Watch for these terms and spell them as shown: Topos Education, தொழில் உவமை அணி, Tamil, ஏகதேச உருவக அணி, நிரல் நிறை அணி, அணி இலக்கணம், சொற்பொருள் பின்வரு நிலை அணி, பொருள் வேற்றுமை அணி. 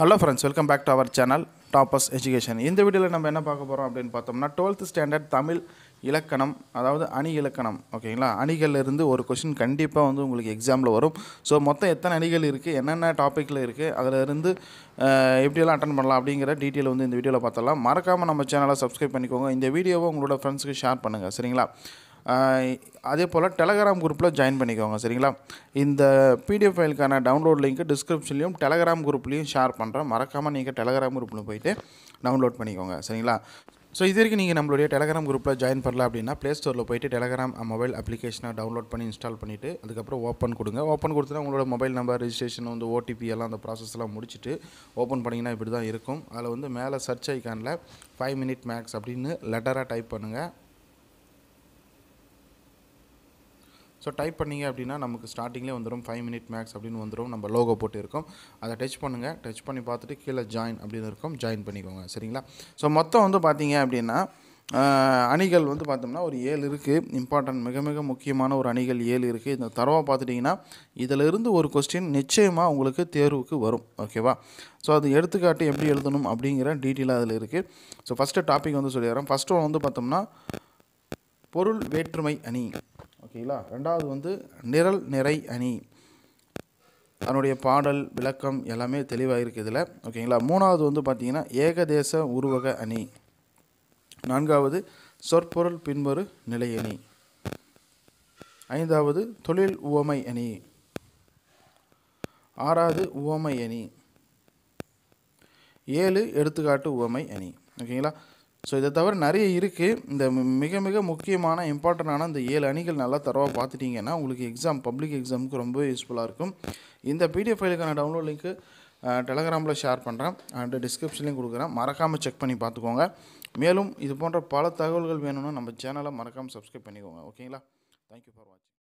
Hello friends, welcome back to our channel Topos Education. In this video we will talk about 12th standard Tamil இலக்கணம், அதாவது அணி இலக்கணம். ஓகேங்களா, அணிகளில் இருந்து ஒரு கொஸ்டின் கண்டிப்பாக வந்து உங்களுக்கு எக்ஸாமில் வரும். ஸோ மொத்தம் எத்தனை அணிகள் இருக்குது, என்னென்ன டாப்பிக்கில் இருக்குது, அதில் இருந்து எப்படியெல்லாம் அட்டன் பண்ணலாம் அப்படிங்கிற டீட்டெயில் வந்து இந்த வீடியோவில் பார்த்துடலாம். மறக்காமல் நம்ம சேனலை சப்ஸ்கிரைப் பண்ணிக்கோங்க. இந்த வீடியோவை உங்களோட ஃப்ரெண்ட்ஸுக்கு ஷேர் பண்ணுங்கள், சரிங்களா. அதே போல் டெலகிராம் குரூப்பில் ஜாயின் பண்ணிக்கோங்க, சரிங்களா. இந்த பிடிஎஃப் ஃபைலுக்கான டவுன்லோட் லிங்க் டிஸ்கிரிப்ஷன்லையும் டெலகிராம் குரூப்லேயும் ஷேர் பண்ணுறேன். மறக்காமல் நீங்கள் டெலகிராம் குரூப்பில் போய்ட்டு டவுன்லோட் பண்ணிக்கோங்க, சரிங்களா. ஸோ இது வரைக்கும் நீங்கள் நம்மளுடைய டெலகிராம் குரூப்பில் ஜாயின் பண்ணல அப்படின்னா ப்ளே ஸ்டோரில் போய்ட்டு டெலகிராம் மொபைல் அப்ளிகேஷனை டவுன்லோட் பண்ணி இன்ஸ்டால் பண்ணிவிட்டு அதுக்கப்புறம் ஓப்பன் கொடுங்க. ஓப்பன் கொடுத்துனா உங்களோட மொபைல் நம்பர், ரிஜிஸ்ட்ரேஷன், வந்து ஓடிபி எல்லாம் அந்த ப்ராசஸ்லாம் முடிச்சுட்டு ஓப்பன் பண்ணிங்கன்னா இப்படி தான் இருக்கும். அதில் வந்து மேலே சர்ச் ஐக்கானில் 5 minute max அப்படின்னு லெட்டராக டைப் பண்ணுங்கள். ஸோ டைப் பண்ணிங்க அப்படின்னா நமக்கு ஸ்டார்டிங்லேயே வந்துடும் 5 minute max அப்படின்னு வந்துடும். நம்ம லோகோ போட்டு இருக்கோம், அதை டச் பண்ணுங்கள். டச் பண்ணி பார்த்துட்டு கீழே ஜாயின் அப்படின்னு இருக்கும், ஜாயின் பண்ணிக்கோங்க, சரிங்களா. ஸோ மொத்தம் வந்து பார்த்தீங்க அப்படின்னா அணிகள் வந்து பார்த்தோம்னா ஒரு 7 இருக்குது. இம்பார்ட்டன்ட், மிக மிக முக்கியமான ஒரு அணிகள் 7 இருக்குது. இந்த தரவாக பார்த்துட்டிங்கன்னா இதிலிருந்து ஒரு கொஸ்டின் நிச்சயமாக உங்களுக்கு தேர்வுக்கு வரும், ஓகேவா. ஸோ அது எடுத்துக்காட்டு எப்படி எழுதணும் அப்படிங்கிற டீட்டெயிலாக அதில் இருக்குது. ஸோ ஃபஸ்ட்டு டாபிக் வந்து சொல்லிடுறேன். ஃபஸ்ட் ஒன் வந்து பார்த்தோம்னா பொருள் வேற்றுமை அணி, ஓகேங்களா. ரெண்டாவது வந்து நிரல் நிறை அணி, அதனுடைய பாடல் விளக்கம் எல்லாமே தெளிவாக இருக்குது இதில், ஓகேங்களா. மூணாவது வந்து பார்த்திங்கன்னா ஏகதேச உருவக அணி. நான்காவது சொற்பொருள் பின்வரு நிலை அணி. ஐந்தாவது தொழில் உவமை அணி. ஆறாவது உவமை அணி. 7 எடுத்துக்காட்டு உவமை அணி, ஓகேங்களா. ஸோ இதை தவிர நிறைய இருக்குது. இந்த மிக மிக முக்கியமான இம்பார்ட்டண்டான இந்த 7 அணிகள் நல்லா தரவாக பார்த்துட்டிங்கன்னா உங்களுக்கு எக்ஸாம், பப்ளிக் எக்ஸாமுக்கு ரொம்ப யூஸ்ஃபுல்லாக இருக்கும். இந்த பிடிஎஃப் ஃபைலுக்கான டவுன்லோட் லிங்க்கு டெலகிராமில் ஷேர் பண்ணுறேன் அண்ட் டிஸ்கிரிப்ஷன்லையும் கொடுக்குறேன். மறக்காமல் செக் பண்ணி பார்த்துக்கோங்க. மேலும் இது போன்ற பல தகவல்கள் வேணும்னா நம்ம சேனலை மறக்காமல் சப்ஸ்கிரைப் பண்ணிக்கோங்க, ஓகேங்களா. தேங்க்யூ ஃபார் வாட்சிங்.